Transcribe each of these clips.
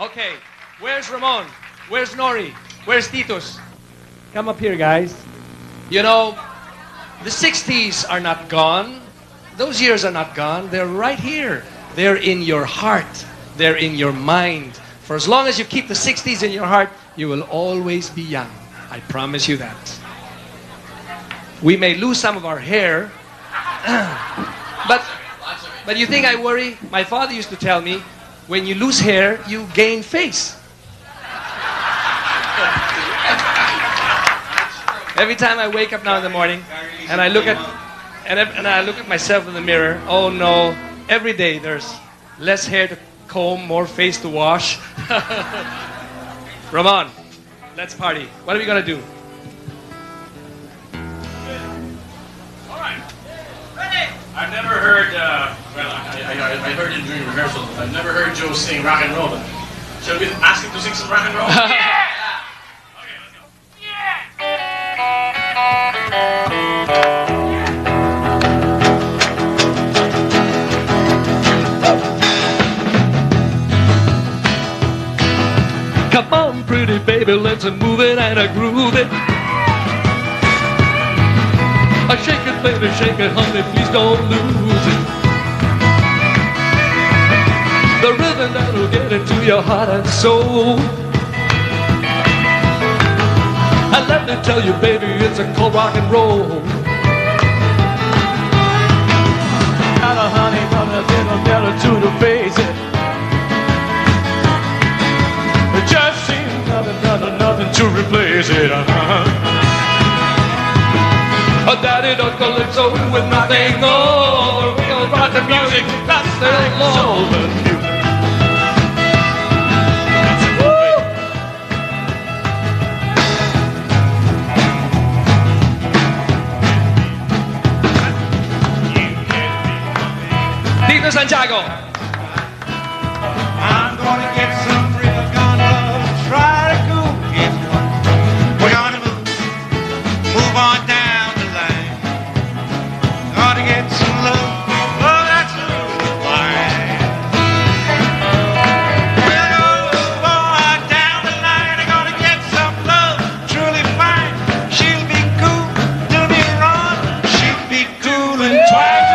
Okay, where's Ramon? Where's Nori? Where's Titus? Come up here, guys. You know, the 60s are not gone. Those years are not gone. They're right here. They're in your heart. They're in your mind. For as long as you keep the 60s in your heart, you will always be young. I promise you that. We may lose some of our hair, but you think I worry? My father used to tell me, when you lose hair, you gain face. Every time I wake up now in the morning and I look at myself in the mirror, oh no, every day there's less hair to comb, more face to wash. Ramon, let's party. What are we gonna do? All right. Ready? I've never heard, well, I heard it during rehearsal. I've never heard Joe sing rock and roll. Shall we ask him to sing some rock and roll? Yeah! Come on, pretty baby, let's move it and groove it. Shake it, baby, shake it, honey, please don't lose it. The rhythm that'll get into your heart and soul. And let me tell you, baby, it's a cold rock and roll. And a honey, nothing's in a better to the face it. It just seems nothing to replace it. A daddy don't calypso with nothing more. We'll rock the music, that's the soul of music. Tiago. I'm gonna get some freedom, gonna try to go get one. We're gonna move on down the line. Gonna get some love, oh that's wine. We're gonna move on down the line. I'm gonna get some love, truly fine. She'll be cool, do me wrong. She'll be cool and twice.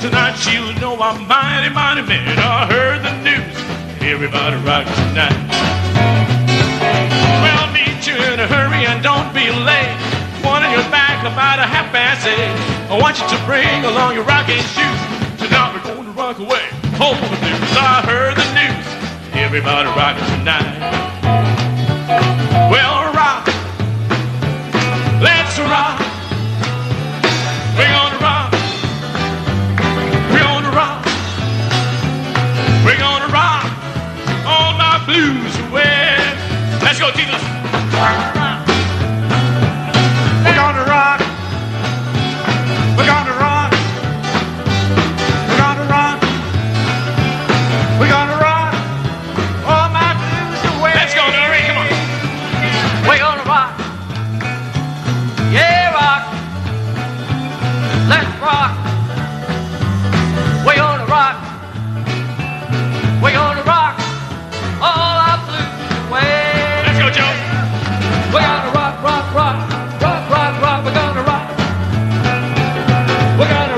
Tonight she'll know I'm mighty, mighty mad. I heard the news, everybody rock tonight. Well, I'll meet you in a hurry and don't be late. One on your back about 8:30. I want you to bring along your rocking shoes. Tonight we're going to rock away. Hold on the news, I heard the news, everybody rock tonight. Well, rock, let's rock. We're gonna rock.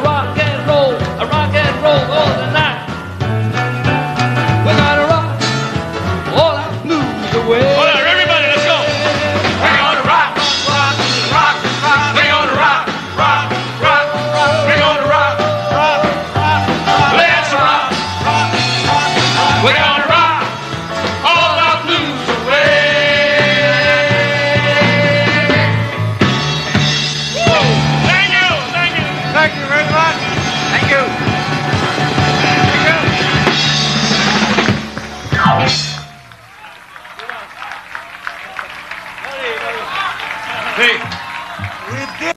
Rock and roll, a rock and roll.